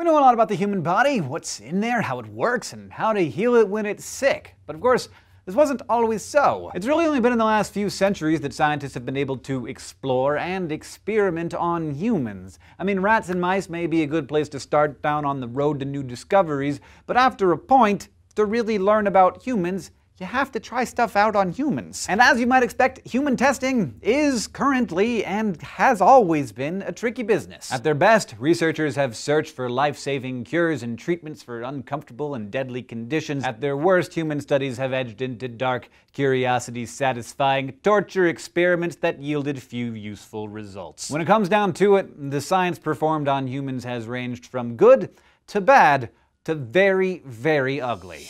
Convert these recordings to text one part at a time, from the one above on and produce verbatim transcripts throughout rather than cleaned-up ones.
We know a lot about the human body, what's in there, how it works, and how to heal it when it's sick. But of course, this wasn't always so. It's really only been in the last few centuries that scientists have been able to explore and experiment on humans. I mean, rats and mice may be a good place to start down on the road to new discoveries, but after a point, to really learn about humans, you have to try stuff out on humans. And as you might expect, human testing is currently and has always been a tricky business. At their best, researchers have searched for life-saving cures and treatments for uncomfortable and deadly conditions. At their worst, human studies have edged into dark, curiosity-satisfying torture experiments that yielded few useful results. When it comes down to it, the science performed on humans has ranged from good to bad to very, very ugly.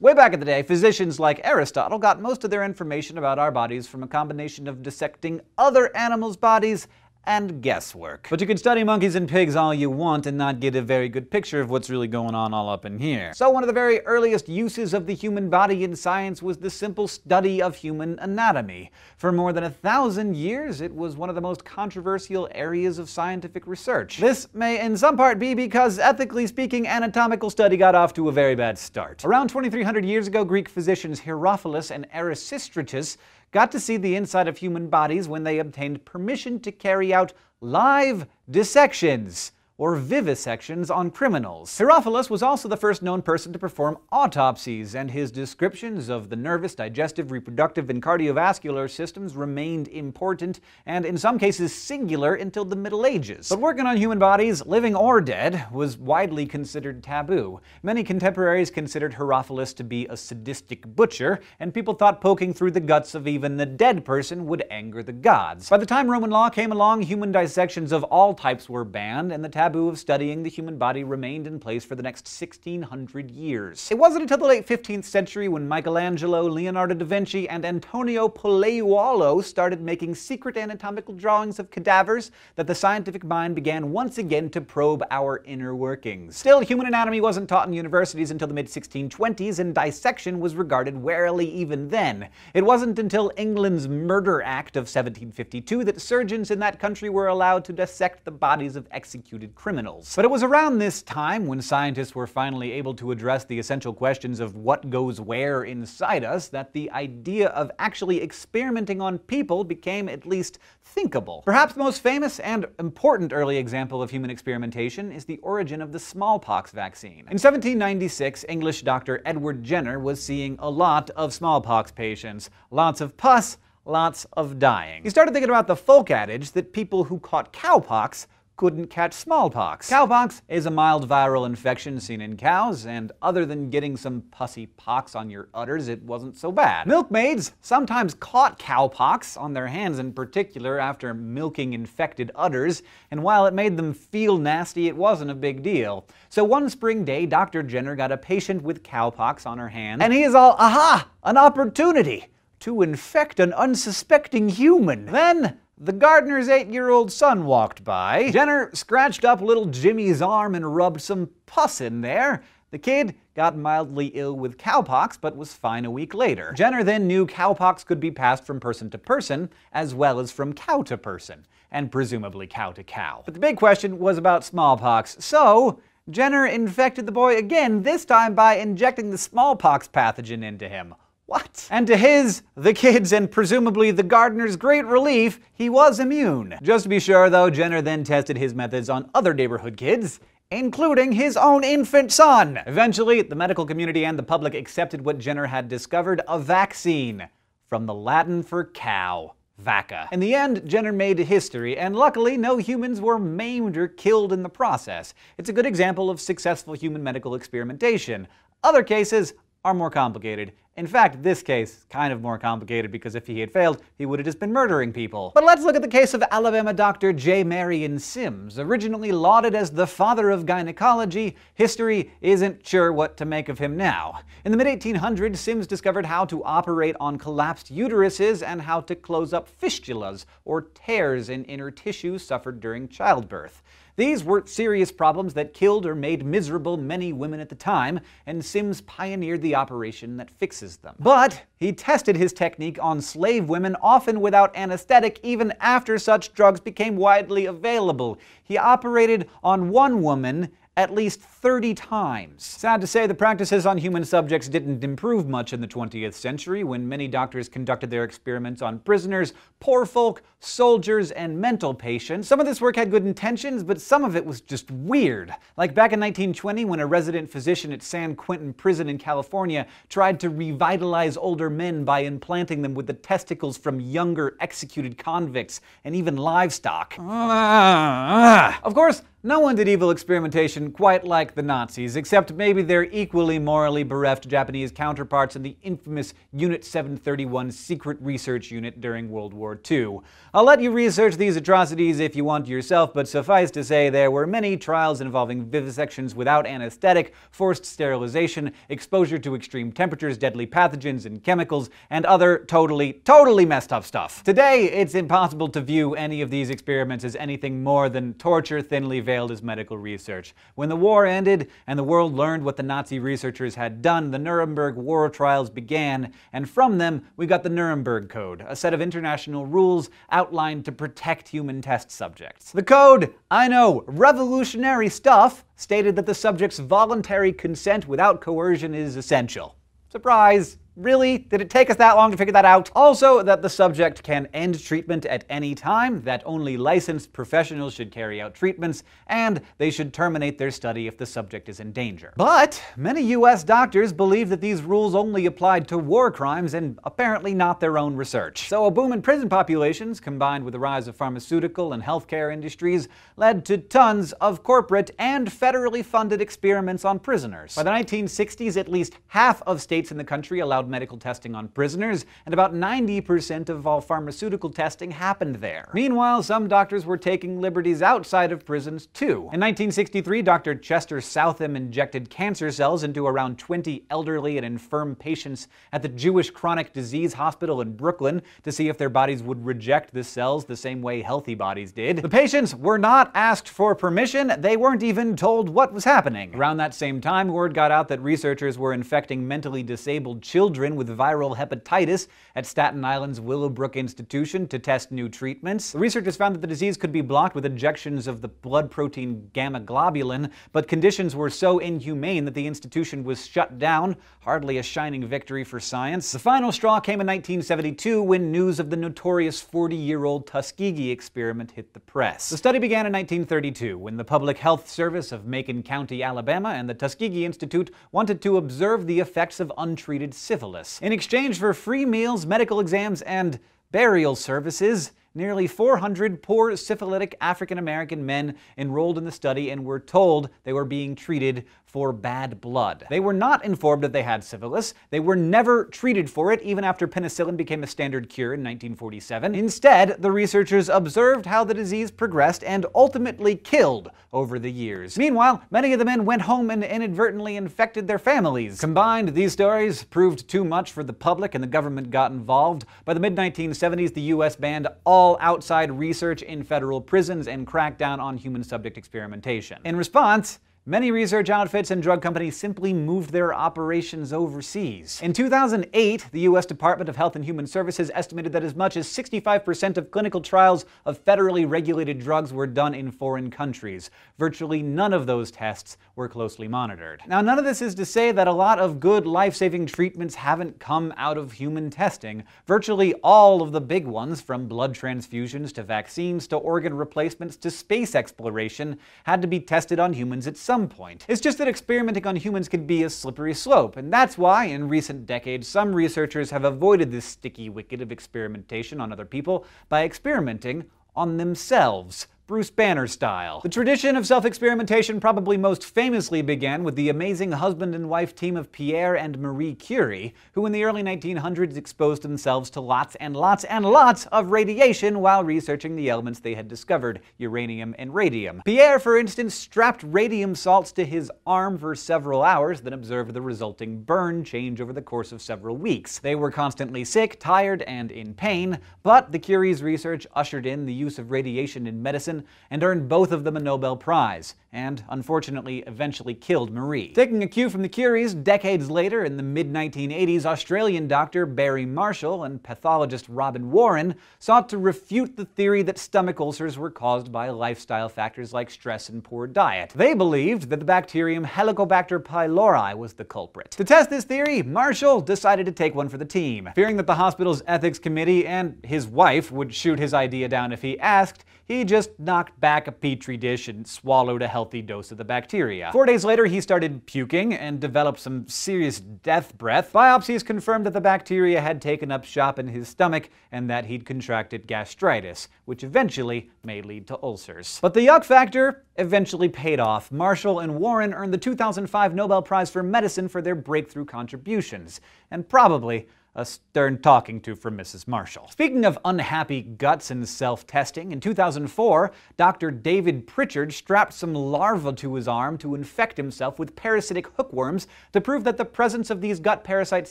Way back in the day, physicians like Aristotle got most of their information about our bodies from a combination of dissecting other animals' bodies and guesswork. But you can study monkeys and pigs all you want and not get a very good picture of what's really going on all up in here. So one of the very earliest uses of the human body in science was the simple study of human anatomy. For more than a thousand years, it was one of the most controversial areas of scientific research. This may in some part be because, ethically speaking, anatomical study got off to a very bad start. Around twenty-three hundred years ago, Greek physicians Hierophilus and Erasistratus got to see the inside of human bodies when they obtained permission to carry out live dissections, or vivisections, on criminals. Hierophilus was also the first known person to perform autopsies, and his descriptions of the nervous, digestive, reproductive, and cardiovascular systems remained important, and in some cases singular, until the Middle Ages. But working on human bodies, living or dead, was widely considered taboo. Many contemporaries considered Hierophilus to be a sadistic butcher, and people thought poking through the guts of even the dead person would anger the gods. By the time Roman law came along, human dissections of all types were banned, and the tab taboo of studying the human body remained in place for the next sixteen hundred years. It wasn't until the late fifteenth century when Michelangelo, Leonardo da Vinci, and Antonio Pollaiuolo started making secret anatomical drawings of cadavers that the scientific mind began once again to probe our inner workings. Still, human anatomy wasn't taught in universities until the mid sixteen twenties, and dissection was regarded warily even then. It wasn't until England's Murder Act of seventeen fifty-two that surgeons in that country were allowed to dissect the bodies of executed criminals. But it was around this time when scientists were finally able to address the essential questions of what goes where inside us that the idea of actually experimenting on people became at least thinkable. Perhaps the most famous and important early example of human experimentation is the origin of the smallpox vaccine. In seventeen ninety-six, English doctor Edward Jenner was seeing a lot of smallpox patients. Lots of pus, lots of dying. He started thinking about the folk adage that people who caught cowpox couldn't catch smallpox. Cowpox is a mild viral infection seen in cows, and other than getting some pussy pox on your udders, it wasn't so bad. Milkmaids sometimes caught cowpox, on their hands in particular, after milking infected udders, and while it made them feel nasty, it wasn't a big deal. So one spring day, Doctor Jenner got a patient with cowpox on her hand, and he is all, aha, an opportunity to infect an unsuspecting human. Then the gardener's eight-year-old son walked by. Jenner scratched up little Jimmy's arm and rubbed some pus in there. The kid got mildly ill with cowpox, but was fine a week later. Jenner then knew cowpox could be passed from person to person, as well as from cow to person, and presumably cow to cow. But the big question was about smallpox, so Jenner infected the boy again, this time by injecting the smallpox pathogen into him. What? And to his, the kid's, and presumably the gardener's great relief, he was immune. Just to be sure, though, Jenner then tested his methods on other neighborhood kids, including his own infant son. Eventually, the medical community and the public accepted what Jenner had discovered, a vaccine, from the Latin for cow. Vacca. In the end, Jenner made history, and luckily no humans were maimed or killed in the process. It's a good example of successful human medical experimentation. Other cases are more complicated. In fact, this case is kind of more complicated because if he had failed, he would have just been murdering people. But let's look at the case of Alabama doctor J. Marion Sims. Originally lauded as the father of gynecology, history isn't sure what to make of him now. In the mid eighteen hundreds, Sims discovered how to operate on collapsed uteruses and how to close up fistulas, or tears in inner tissue suffered during childbirth. These were serious problems that killed or made miserable many women at the time, and Sims pioneered the operation that fixes them. But he tested his technique on slave women, often without anesthetic, even after such drugs became widely available. He operated on one woman at least thirty times. Sad to say, the practices on human subjects didn't improve much in the twentieth century, when many doctors conducted their experiments on prisoners, poor folk, soldiers, and mental patients. Some of this work had good intentions, but some of it was just weird. Like back in nineteen twenty, when a resident physician at San Quentin prison in California tried to revitalize older men by implanting them with the testicles from younger executed convicts, and even livestock. Of course, no one did evil experimentation quite like the Nazis, except maybe their equally morally bereft Japanese counterparts in the infamous Unit seven thirty-one secret research unit during World War Two. I'll let you research these atrocities if you want yourself, but suffice to say there were many trials involving vivisections without anesthetic, forced sterilization, exposure to extreme temperatures, deadly pathogens and chemicals, and other totally, totally messed up stuff. Today, it's impossible to view any of these experiments as anything more than torture thinly veiled as medical research. When the war ended and the world learned what the Nazi researchers had done, the Nuremberg war trials began, and from them we got the Nuremberg Code, a set of international rules outlined to protect human test subjects. The Code, I know, revolutionary stuff, stated that the subject's voluntary consent without coercion is essential. Surprise! Really? Did it take us that long to figure that out? Also, that the subject can end treatment at any time, that only licensed professionals should carry out treatments, and they should terminate their study if the subject is in danger. But many U S doctors believed that these rules only applied to war crimes and apparently not their own research. So a boom in prison populations, combined with the rise of pharmaceutical and healthcare industries, led to tons of corporate and federally funded experiments on prisoners. By the nineteen sixties, at least half of states in the country allowed medical testing on prisoners, and about ninety percent of all pharmaceutical testing happened there. Meanwhile, some doctors were taking liberties outside of prisons too. In nineteen sixty-three, Doctor Chester Southam injected cancer cells into around twenty elderly and infirm patients at the Jewish Chronic Disease Hospital in Brooklyn to see if their bodies would reject the cells the same way healthy bodies did. The patients were not asked for permission, they weren't even told what was happening. Around that same time, word got out that researchers were infecting mentally disabled children with viral hepatitis at Staten Island's Willowbrook institution to test new treatments. The researchers found that the disease could be blocked with injections of the blood protein gamma globulin, but conditions were so inhumane that the institution was shut down, hardly a shining victory for science. The final straw came in nineteen seventy-two when news of the notorious forty-year-old Tuskegee experiment hit the press. The study began in nineteen thirty-two when the Public Health Service of Macon County, Alabama and the Tuskegee Institute wanted to observe the effects of untreated syphilis. In exchange for free meals, medical exams, and burial services, nearly four hundred poor syphilitic African-American men enrolled in the study and were told they were being treated for bad blood. They were not informed that they had syphilis. They were never treated for it, even after penicillin became a standard cure in nineteen forty-seven. Instead, the researchers observed how the disease progressed and ultimately killed over the years. Meanwhile, many of the men went home and inadvertently infected their families. Combined, these stories proved too much for the public and the government got involved. By the mid nineteen seventies, the U S banned all outside research in federal prisons and cracked down on human subject experimentation. In response, many research outfits and drug companies simply moved their operations overseas. In two thousand eight, the U S Department of Health and Human Services estimated that as much as sixty-five percent of clinical trials of federally regulated drugs were done in foreign countries. Virtually none of those tests were closely monitored. Now, none of this is to say that a lot of good life-saving treatments haven't come out of human testing. Virtually all of the big ones, from blood transfusions to vaccines to organ replacements to space exploration, had to be tested on humans at some point. It's just that experimenting on humans can be a slippery slope, and that's why, in recent decades, some researchers have avoided this sticky wicket of experimentation on other people by experimenting on themselves. Bruce Banner style. The tradition of self-experimentation probably most famously began with the amazing husband and wife team of Pierre and Marie Curie, who in the early nineteen hundreds exposed themselves to lots and lots and lots of radiation while researching the elements they had discovered, uranium and radium. Pierre, for instance, strapped radium salts to his arm for several hours, then observed the resulting burn change over the course of several weeks. They were constantly sick, tired, and in pain, but the Curie's research ushered in the use of radiation in medicine medicine and earned both of them a Nobel Prize, and unfortunately eventually killed Marie. Taking a cue from the Curies, decades later, in the mid nineteen eighties, Australian doctor Barry Marshall and pathologist Robin Warren sought to refute the theory that stomach ulcers were caused by lifestyle factors like stress and poor diet. They believed that the bacterium Helicobacter pylori was the culprit. To test this theory, Marshall decided to take one for the team. Fearing that the hospital's ethics committee and his wife would shoot his idea down if he asked, he just knocked back a petri dish and swallowed a healthy dose of the bacteria. Four days later, he started puking and developed some serious death breath. Biopsies confirmed that the bacteria had taken up shop in his stomach and that he'd contracted gastritis, which eventually may lead to ulcers. But the yuck factor eventually paid off. Marshall and Warren earned the two thousand five Nobel Prize for Medicine for their breakthrough contributions, and probably a stern talking to from Missus Marshall. Speaking of unhappy guts and self-testing, in two thousand four, Doctor David Pritchard strapped some larvae to his arm to infect himself with parasitic hookworms to prove that the presence of these gut parasites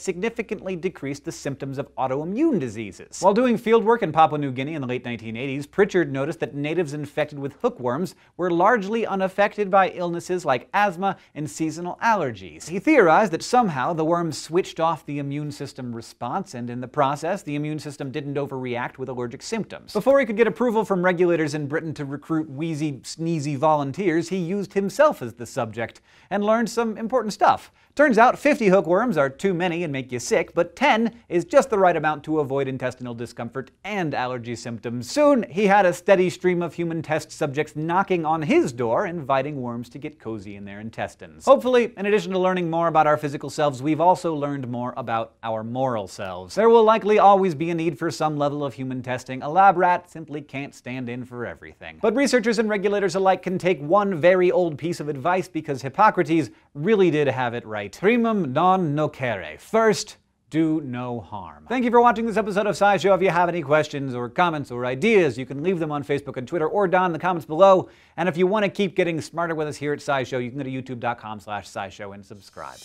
significantly decreased the symptoms of autoimmune diseases. While doing fieldwork in Papua New Guinea in the late nineteen eighties, Pritchard noticed that natives infected with hookworms were largely unaffected by illnesses like asthma and seasonal allergies. He theorized that somehow the worms switched off the immune system response Response, and in the process, the immune system didn't overreact with allergic symptoms. Before he could get approval from regulators in Britain to recruit wheezy, sneezy volunteers, he used himself as the subject and learned some important stuff. Turns out fifty hookworms are too many and make you sick, but ten is just the right amount to avoid intestinal discomfort and allergy symptoms. Soon, he had a steady stream of human test subjects knocking on his door, inviting worms to get cozy in their intestines. Hopefully, in addition to learning more about our physical selves, we've also learned more about our moral selves. There will likely always be a need for some level of human testing. A lab rat simply can't stand in for everything. But researchers and regulators alike can take one very old piece of advice, because Hippocrates really did have it right. Primum non nocere. First, do no harm. Thank you for watching this episode of SciShow. If you have any questions or comments or ideas, you can leave them on Facebook and Twitter or down in the comments below. And if you want to keep getting smarter with us here at SciShow, you can go to youtube dot com slash scishow and subscribe.